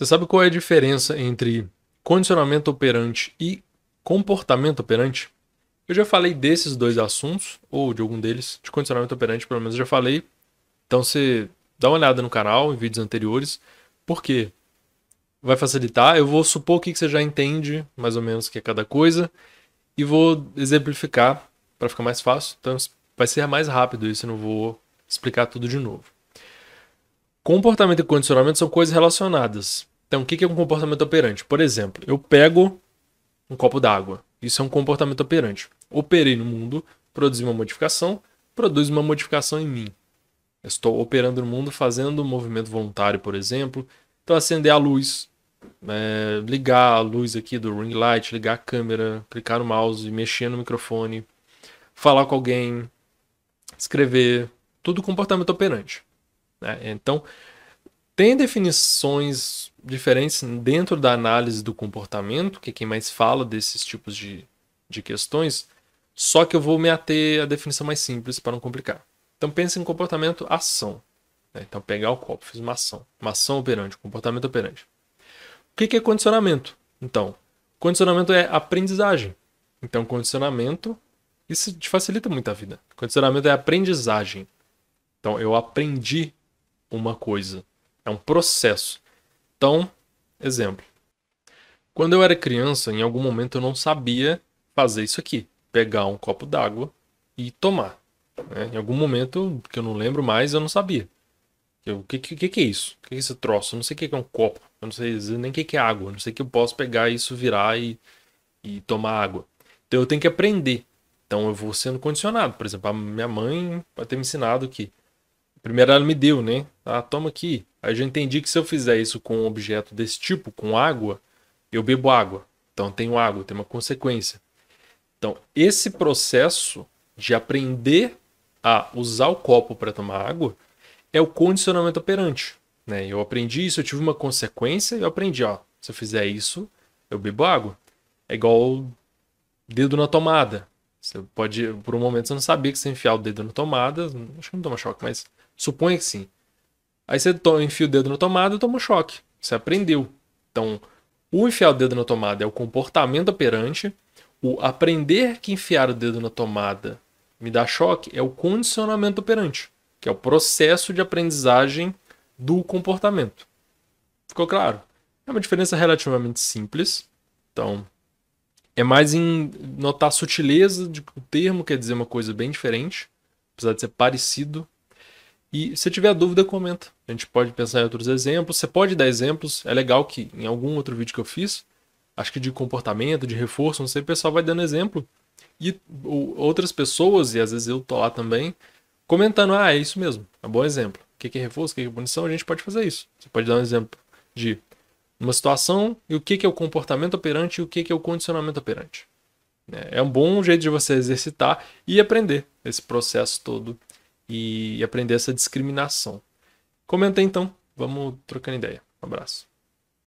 Você sabe qual é a diferença entre condicionamento operante e comportamento operante? Eu já falei desses dois assuntos, ou de algum deles, de condicionamento operante, pelo menos eu já falei. Então você dá uma olhada no canal, em vídeos anteriores, porque vai facilitar. Eu vou supor que você já entende mais ou menos o que é cada coisa e vou exemplificar para ficar mais fácil. Então vai ser mais rápido isso, eu não vou explicar tudo de novo. Comportamento e condicionamento são coisas relacionadas. Então, o que é um comportamento operante? Por exemplo, eu pego um copo d'água. Isso é um comportamento operante. Operei no mundo, produzi uma modificação, produz uma modificação em mim. Eu estou operando no mundo, fazendo um movimento voluntário, por exemplo. Então, acender a luz, ligar a luz aqui do ring light, ligar a câmera, clicar no mouse, mexer no microfone, falar com alguém, escrever, tudo comportamento operante. Então, tem definições diferentes dentro da análise do comportamento, que é quem mais fala desses tipos de questões, só que eu vou me ater à definição mais simples para não complicar. Então, pensa em comportamento ação. Então, pegar o copo, fiz uma ação operante, comportamento operante. O que é condicionamento? Então, condicionamento é aprendizagem. Então, condicionamento, isso te facilita muito a vida. Condicionamento é aprendizagem. Então, eu aprendi uma coisa. É um processo. Então, exemplo. Quando eu era criança, em algum momento eu não sabia fazer isso aqui. Pegar um copo d'água e tomar. Em algum momento, que eu não lembro mais, eu não sabia. O que é isso? O que é esse troço? Eu não sei o que é um copo. Eu não sei nem o que é água. Eu não sei que eu posso pegar isso, virar e tomar água. Então, eu tenho que aprender. Então, eu vou sendo condicionado. Por exemplo, a minha mãe vai ter me ensinado que primeiro ela me deu, né? Ah, toma aqui. Aí eu já entendi que se eu fizer isso com um objeto desse tipo, com água, eu bebo água. Então eu tenho água, tem uma consequência. Então esse processo de aprender a usar o copo para tomar água é o condicionamento operante, né? Eu aprendi isso, eu tive uma consequência, eu aprendi, ó, se eu fizer isso, eu bebo água. É igual dedo na tomada. Você pode, por um momento você não sabia que você enfiar o dedo na tomada, acho que não toma choque, mas suponha que sim. Aí você enfia o dedo na tomada e toma choque. Você aprendeu. Então, o enfiar o dedo na tomada é o comportamento operante. O aprender que enfiar o dedo na tomada me dá choque é o condicionamento operante, que é o processo de aprendizagem do comportamento. Ficou claro? É uma diferença relativamente simples. Então, é mais em notar a sutileza de que o termo quer dizer uma coisa bem diferente, apesar de ser parecido. E se tiver dúvida, comenta. A gente pode pensar em outros exemplos. Você pode dar exemplos. É legal que em algum outro vídeo que eu fiz, acho que de comportamento, de reforço, não sei, o pessoal vai dando exemplo. E outras pessoas, e às vezes eu tô lá também, comentando, ah, é isso mesmo, é um bom exemplo. O que é reforço, o que é punição, a gente pode fazer isso. Você pode dar um exemplo de uma situação e o que é o comportamento operante e o que é o condicionamento operante. É um bom jeito de você exercitar e aprender esse processo todo e aprender essa discriminação. Comenta aí, então, vamos trocando ideia. Um abraço.